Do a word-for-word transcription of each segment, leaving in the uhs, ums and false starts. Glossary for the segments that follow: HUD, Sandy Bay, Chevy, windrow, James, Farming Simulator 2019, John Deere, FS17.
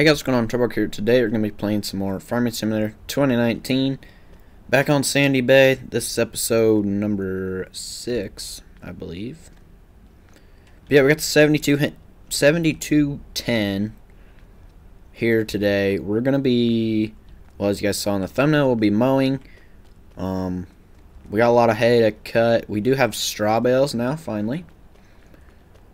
Hey guys, what's going on? Trouble here. Today we're going to be playing some more Farming Simulator twenty nineteen. Back on Sandy Bay. This is episode number six, I believe. But yeah, we got the seventy-two ten here today. We're going to be, well, as you guys saw in the thumbnail, we'll be mowing. Um, we got a lot of hay to cut. We do have straw bales now, finally.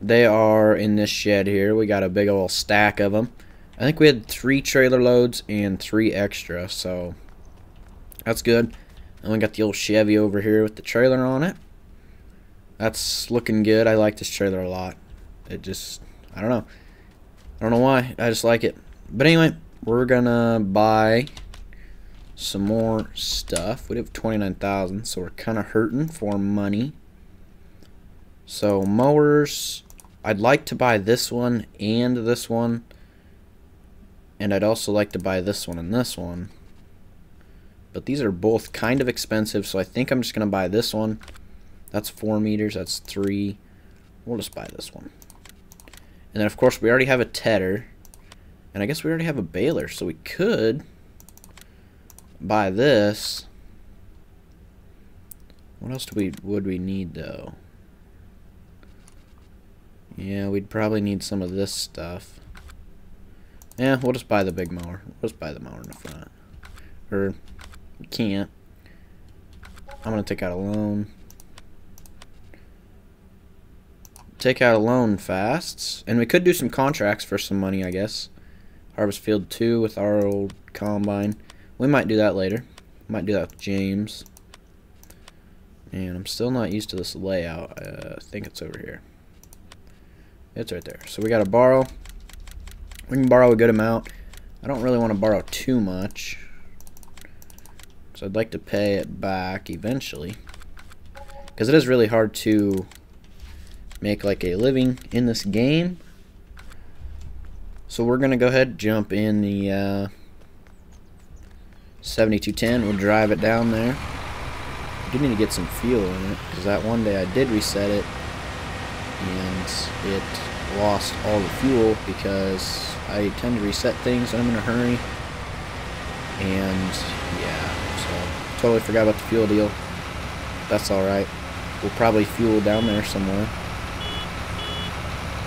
They are in this shed here. We got a big old stack of them. I think we had three trailer loads and three extra, so that's good. And we got the old Chevy over here with the trailer on it. That's looking good. I like this trailer a lot. It just, I don't know. I don't know why. I just like it. But anyway, we're going to buy some more stuff. We have twenty-nine thousand dollars, so we're kind of hurting for money. So mowers, I'd like to buy this one and this one. And I'd also like to buy this one and this one. But these are both kind of expensive, so I think I'm just going to buy this one. That's four meters. That's three. We'll just buy this one. And then, of course, we already have a tedder. And I guess we already have a baler, so we could buy this. What else do we would we need, though? Yeah, we'd probably need some of this stuff. Yeah, we'll just buy the big mower. We'll just buy the mower in the front. Or, we can't. I'm going to take out a loan. Take out a loan fast. And we could do some contracts for some money, I guess. Harvest Field two with our old combine. We might do that later. Might do that with James. And I'm still not used to this layout. Uh, I think it's over here. It's right there. So we got to borrow. We can borrow a good amount. I don't really want to borrow too much, so I'd like to pay it back eventually, because it is really hard to make like a living in this game. So we're gonna go ahead and jump in the uh, seventy-two ten. We'll drive it down there. I do need to get some fuel in it, because that one day I did reset it and it lost all the fuel, because I tend to reset things and I'm in a hurry, and yeah, so totally forgot about the fuel deal. That's alright. We'll probably fuel down there somewhere.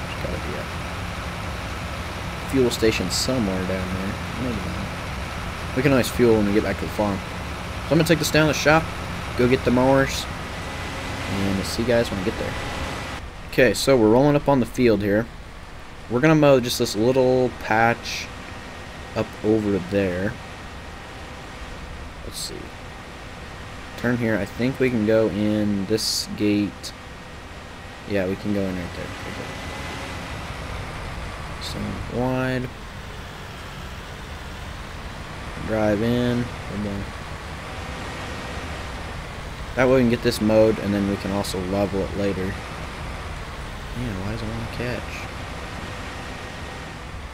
There's gotta be a fuel station somewhere down there. Maybe not. We can always fuel when we get back to the farm. So I'm gonna take this down to the shop, go get the mowers, and we'll see you guys when I get there. Okay, so we're rolling up on the field here. We're going to mow just this little patch up over there. Let's see. Turn here. I think we can go in this gate. Yeah, we can go in right there. Okay. So wide. Drive in. That way we can get this mowed, and then we can also level it later. Man, why does it want to catch?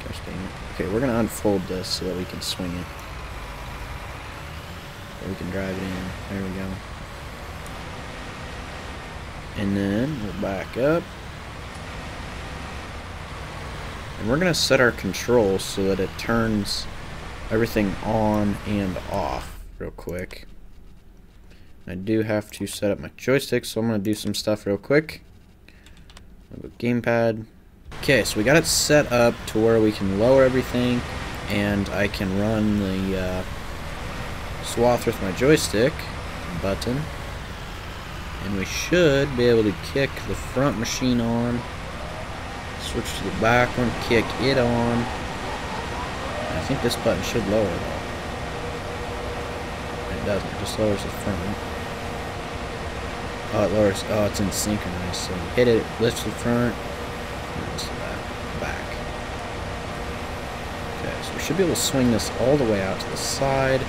Gosh dang it. Okay, we're going to unfold this so that we can swing it. Or we can drive it in. There we go. And then we'll back up. And we're going to set our controls so that it turns everything on and off real quick. I do have to set up my joystick, so I'm going to do some stuff real quick. Gamepad. Okay, so we got it set up to where we can lower everything, and I can run the uh, swath with my joystick button, and we should be able to kick the front machine on, switch to the back one, kick it on. I think this button should lower it all. It doesn't, it just lowers the front one. Oh, it lowers. Oh, it's in synchronized. So hit it, lifts the front, and lifts the back. back. Okay, so we should be able to swing this all the way out to the side.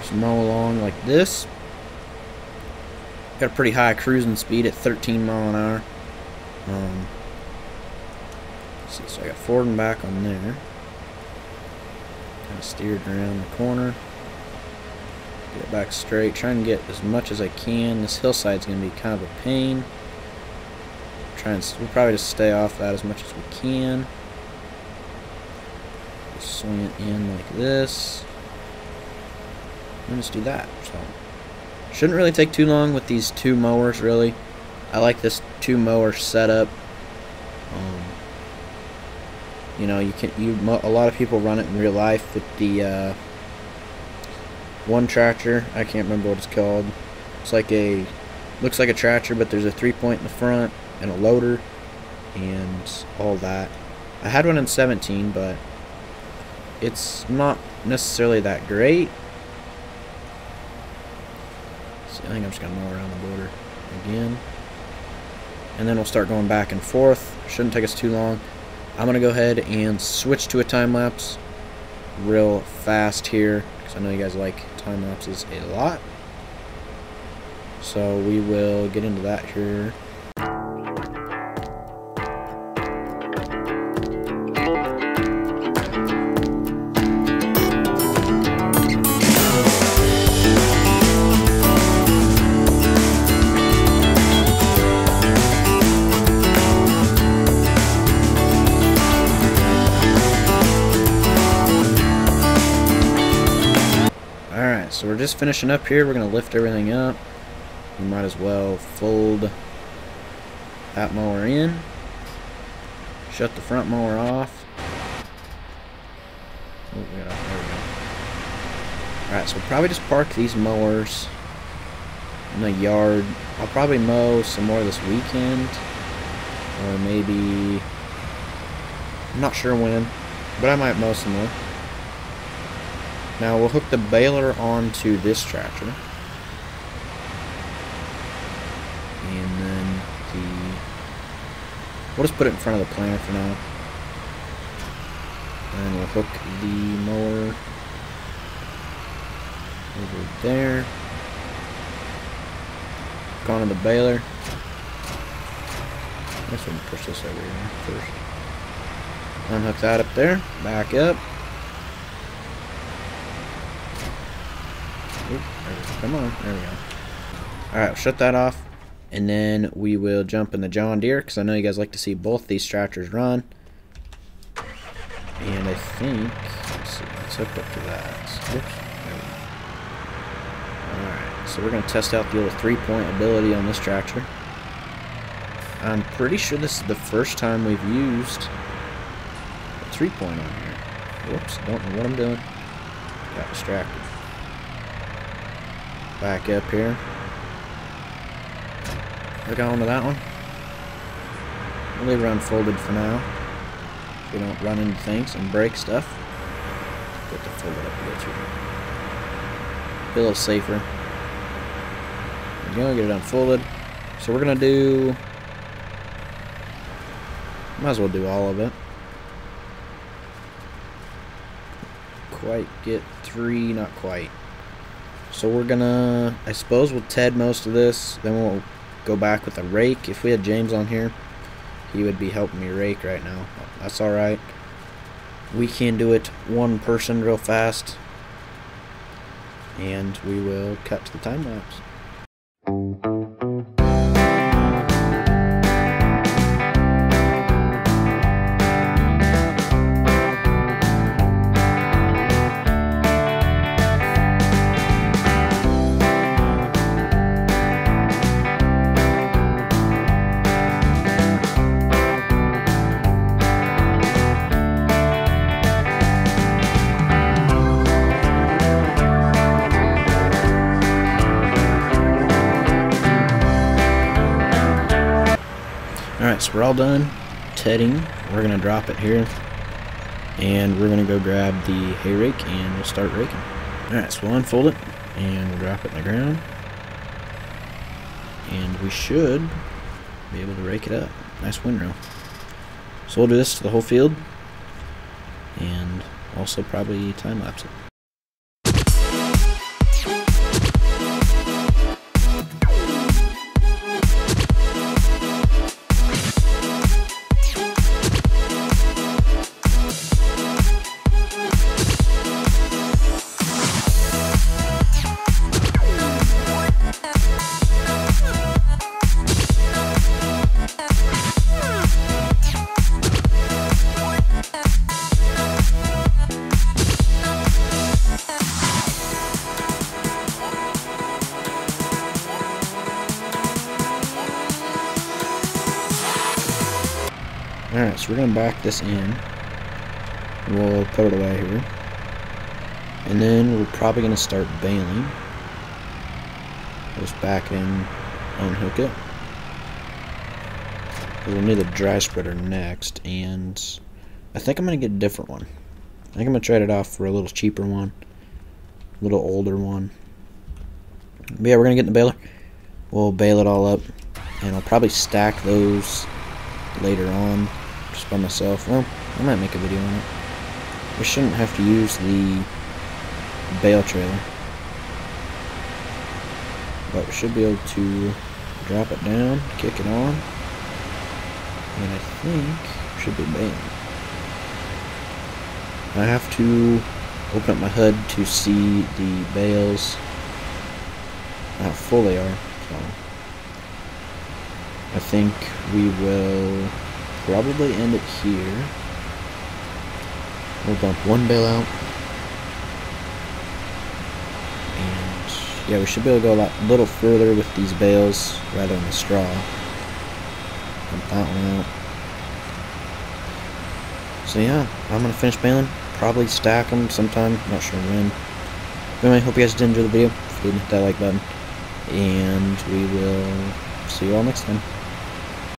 Just mow along like this. Got a pretty high cruising speed at thirteen miles an hour. Um, let's see, so I got forward and back on there. Kind of steered around the corner. Get back straight, try and get as much as I can. This hillside's going to be kind of a pain. Try and, we'll probably just stay off that as much as we can. sling it in like this. And just do that. So shouldn't really take too long with these two mowers, really. I like this two mower setup. Um, you know, you can you a lot of people run it in real life with the uh, one tractor. I can't remember what it's called. It's like a looks like a tractor, but there's a three point in the front and a loader and all that. I had one in seventeen, but it's not necessarily that great. So I think I'm just gonna mow around the border again. And then we'll start going back and forth. Shouldn't take us too long. I'm gonna go ahead and switch to a time lapse real fast here, because I know you guys like time lapses a lot. So we will get into that here. So we're just finishing up here. We're going to lift everything up. We might as well fold that mower in. Shut the front mower off. Oh, we got, there we go. Alright, so we'll probably just park these mowers in the yard. I'll probably mow some more this weekend. Or maybe... I'm not sure when. But I might mow some more. Now we'll hook the baler onto this tractor. And then the... We'll just put it in front of the planter for now. And we'll hook the mower over there. Hook onto the baler. I guess we can push this over here first. Unhook that up there. Back up. Oop, come on, there we go. Alright, we'll shut that off, and then we will jump in the John Deere, because I know you guys like to see both these tractors run. And I think, let's see, let's hook up to that. Oops, alright, so we're going to test out the old three-point ability on this tractor. I'm pretty sure this is the first time we've used a three-point on here. Whoops, don't know what I'm doing. Got distracted. Back up here. Hook on to that one. We'll leave it unfolded for now. So we don't run into things and break stuff. Get the fold up a bit too. Feel a little safer. There we go, get it unfolded. So we're gonna do. Might as well do all of it. Quite get three, not quite. So we're gonna, I suppose we'll T E D most of this, then we'll go back with a rake. If we had James on here, he would be helping me rake right now. That's alright. We can do it one person real fast. And we will cut to the time lapse. So we're all done tedding. We're gonna drop it here and we're gonna go grab the hay rake and we'll start raking. Alright, so we'll unfold it and we'll drop it in the ground and we should be able to rake it up. Nice windrow. So we'll do this to the whole field and also probably time lapse it. Alright, so we're going to back this in. We'll put it away here. And then we're probably going to start baling. Just back in, unhook it. We'll need the dry spreader next, and I think I'm going to get a different one. I think I'm going to trade it off for a little cheaper one, a little older one. But yeah, we're going to get in the baler. We'll bale it all up, and I'll probably stack those later on just by myself. Well, I might make a video on it. We shouldn't have to use the bale trailer, but we should be able to drop it down, kick it on. And I think it should be baling. I have to open up my H U D to see the bales, how full they are. So I think we will probably end it here. We'll bump one bale out. And yeah, we should be able to go a lot, little further with these bales rather than the straw. That one out. So yeah, I'm gonna finish baling, probably stack them sometime, not sure when. Anyway, hope you guys did enjoy the video. If you did, hit that like button, and we will see you all next time.